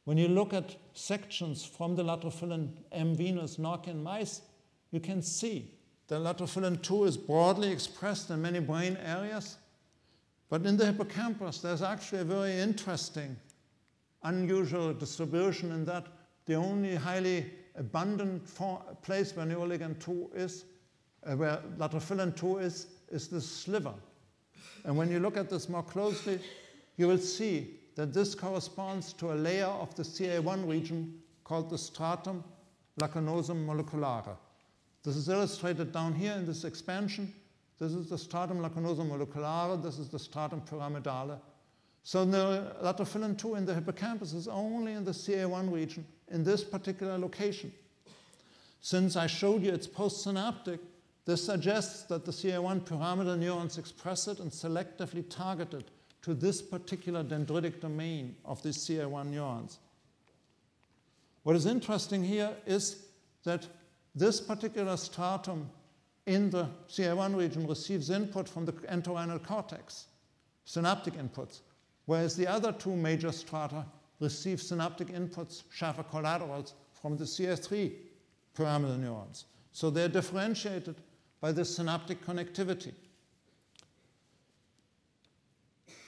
When you look at sections from the latrophilin M Venus knock-in mice, you can see that latrophilin two is broadly expressed in many brain areas. But in the hippocampus, there's actually a very interesting, unusual distribution in that the only highly abundant place where neuroligin two is, uh, where latrophilin two is, is this sliver. And when you look at this more closely, you will see that this corresponds to a layer of the C A one region called the stratum lacunosum moleculare. This is illustrated down here in this expansion. This is the stratum lacunosum moleculare. This is the stratum pyramidale. So the latrophilin two in the hippocampus is only in the C A one region, in this particular location. Since I showed you it's postsynaptic, this suggests that the C A one pyramidal neurons express it and selectively target it to this particular dendritic domain of these C A one neurons. What is interesting here is that this particular stratum in the C A one region receives input from the entorhinal cortex, synaptic inputs, whereas the other two major strata receive synaptic inputs, chafer collaterals, from the C A three pyramidal neurons. So they're differentiated by this synaptic connectivity.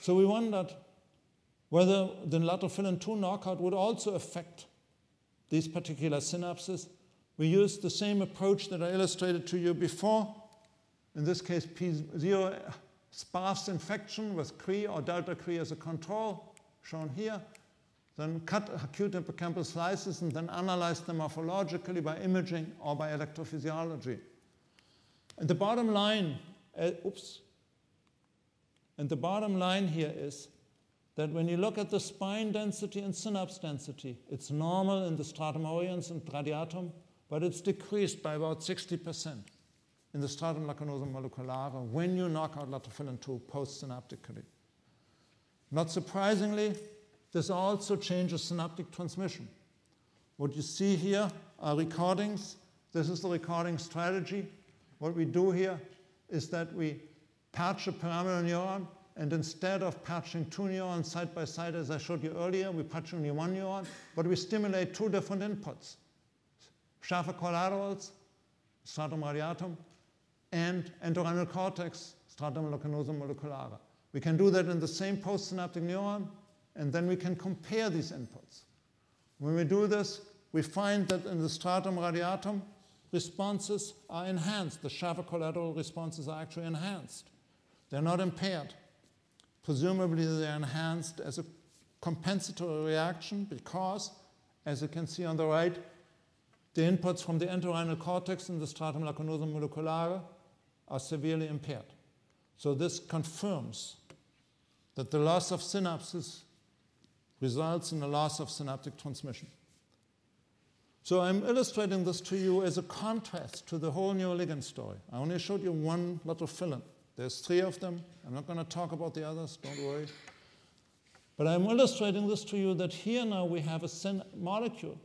So we wondered whether the latrophilin two knockout would also affect these particular synapses. We used the same approach that I illustrated to you before. In this case, P zero sparse infection with Cre or delta Cre as a control, shown here. Then cut acute hippocampal slices and then analyze them morphologically by imaging or by electrophysiology. And the bottom line, uh, oops. And the bottom line here is that when you look at the spine density and synapse density, it's normal in the stratum oriens and radiatum, but it's decreased by about sixty percent in the stratum lacunosum molecularum when you knock out latrophilin two postsynaptically. Not surprisingly, this also changes synaptic transmission. What you see here are recordings. This is the recording strategy. What we do here is that we patch a pyramidal neuron, and instead of patching two neurons side by side, as I showed you earlier, we patch only one neuron, but we stimulate two different inputs, chafer collaterals, stratum radiatum, and entorhinal cortex, stratum lacunosum molecularum. We can do that in the same postsynaptic neuron, and then we can compare these inputs. When we do this, we find that in the stratum radiatum, responses are enhanced. The chafer collateral responses are actually enhanced. They're not impaired. Presumably they're enhanced as a compensatory reaction because, as you can see on the right, the inputs from the entorhinal cortex and the stratum lacunosum molecularum are severely impaired. So this confirms that the loss of synapses results in a loss of synaptic transmission. So I'm illustrating this to you as a contrast to the whole neuroligand story. I only showed you one latrophilin. There's three of them. I'm not going to talk about the others, don't worry. But I'm illustrating this to you that here now we have a molecule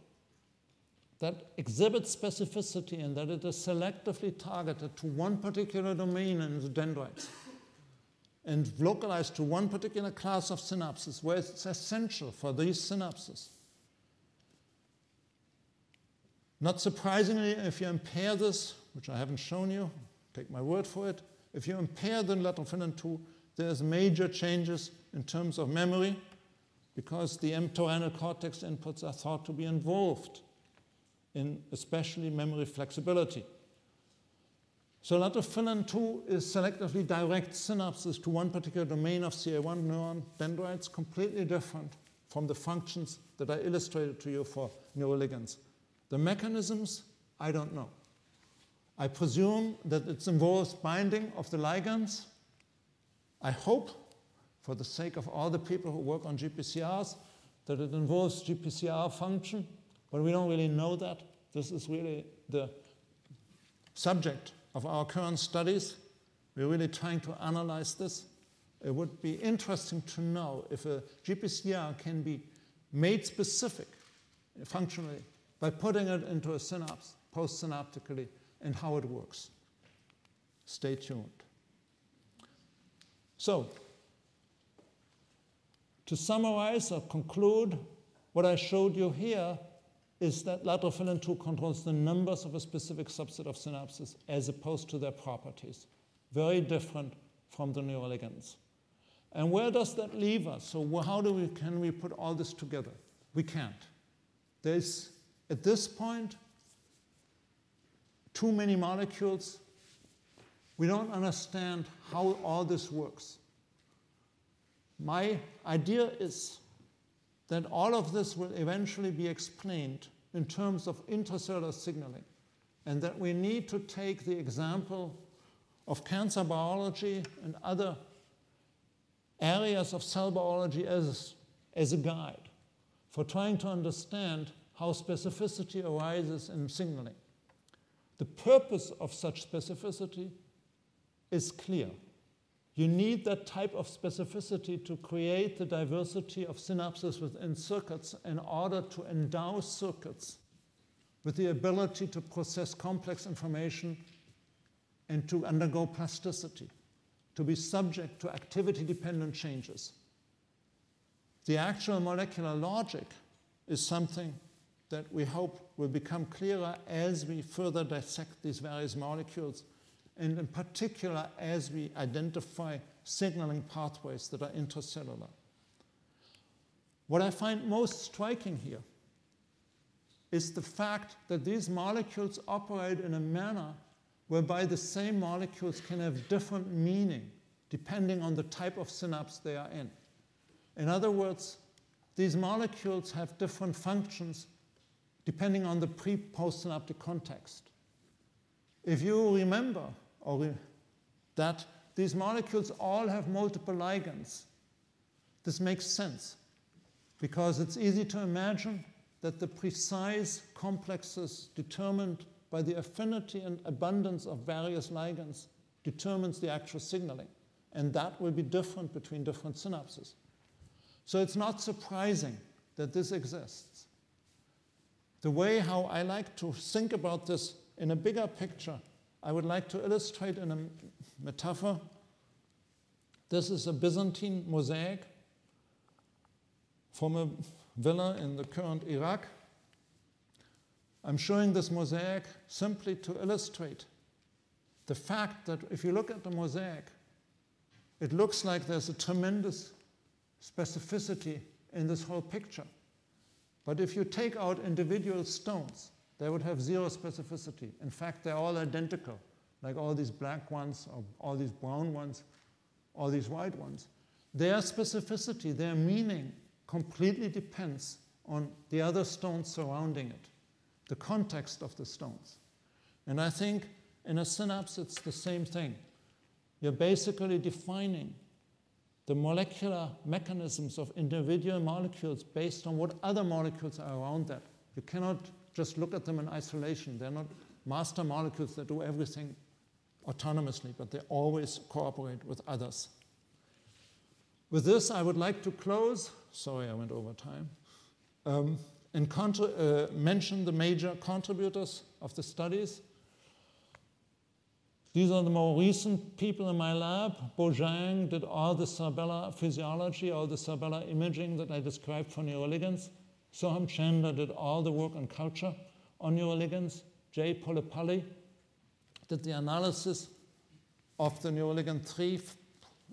that exhibits specificity and that it is selectively targeted to one particular domain in the dendrites and localized to one particular class of synapses where it's essential for these synapses. Not surprisingly, if you impair this, which I haven't shown you, take my word for it, if you impair the latrophilin two, there's major changes in terms of memory because the entorhinal cortex inputs are thought to be involved in especially memory flexibility. So latrophilin two is selectively direct synapses to one particular domain of C A one neuron dendrites, completely different from the functions that I illustrated to you for neuroligands. The mechanisms, I don't know. I presume that it involves binding of the ligands. I hope, for the sake of all the people who work on G P C Rs, that it involves G P C R function, but we don't really know that. This is really the subject of our current studies. We're really trying to analyze this. It would be interesting to know if a G P C R can be made specific functionally by putting it into a synapse postsynaptically, and how it works. Stay tuned. So, to summarize or conclude, what I showed you here is that latrophilin two controls the numbers of a specific subset of synapses as opposed to their properties, very different from the neuroligans. And where does that leave us? So how do we, can we put all this together? We can't. There's, at this point, too many molecules. We don't understand how all this works. My idea is that all of this will eventually be explained in terms of intracellular signaling, and that we need to take the example of cancer biology and other areas of cell biology as, as a guide for trying to understand how specificity arises in signaling. The purpose of such specificity is clear. You need that type of specificity to create the diversity of synapses within circuits in order to endow circuits with the ability to process complex information and to undergo plasticity, to be subject to activity-dependent changes. The actual molecular logic is something that we hope will become clearer as we further dissect these various molecules, and in particular as we identify signaling pathways that are intracellular. What I find most striking here is the fact that these molecules operate in a manner whereby the same molecules can have different meaning depending on the type of synapse they are in. In other words, these molecules have different functions depending on the pre-postsynaptic context. If you remember or re- that these molecules all have multiple ligands, this makes sense because it's easy to imagine that the precise complexes determined by the affinity and abundance of various ligands determines the actual signaling. And that will be different between different synapses. So it's not surprising that this exists. The way how I like to think about this in a bigger picture, I would like to illustrate in a metaphor. This is a Byzantine mosaic from a villa in the current Iraq. I'm showing this mosaic simply to illustrate the fact that if you look at the mosaic, it looks like there's a tremendous specificity in this whole picture. But if you take out individual stones, they would have zero specificity. In fact, they're all identical, like all these black ones, or all these brown ones, all these white ones. Their specificity, their meaning, completely depends on the other stones surrounding it, the context of the stones. And I think in a synapse, it's the same thing. You're basically defining the molecular mechanisms of individual molecules based on what other molecules are around that. You cannot just look at them in isolation. They're not master molecules that do everything autonomously, but they always cooperate with others. With this, I would like to close. Sorry, I went over time. Um, and uh, mention the major contributors of the studies. These are the more recent people in my lab. Bo Zhang did all the cerebellar physiology, all the cerebellar imaging that I described for neuroligins. Soham Chandler did all the work on culture on neuroligins. Jay Polipalli did the analysis of the neuroligin three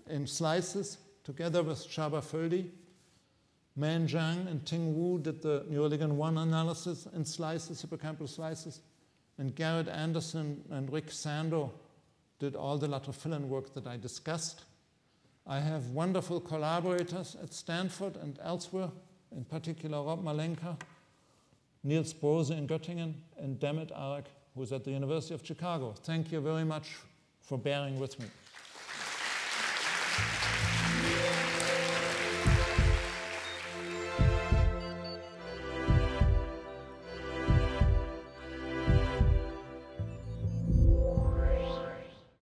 in slices together with Chaba Foldi. Man Zhang and Ting Wu did the neuroligin one analysis in slices, hippocampal slices. And Garrett Anderson and Rick Sando did all the latrophilin work that I discussed. I have wonderful collaborators at Stanford and elsewhere, in particular Rob Malenka, Niels Brose in Göttingen, and Demet Araç, who's at the University of Chicago. Thank you very much for bearing with me.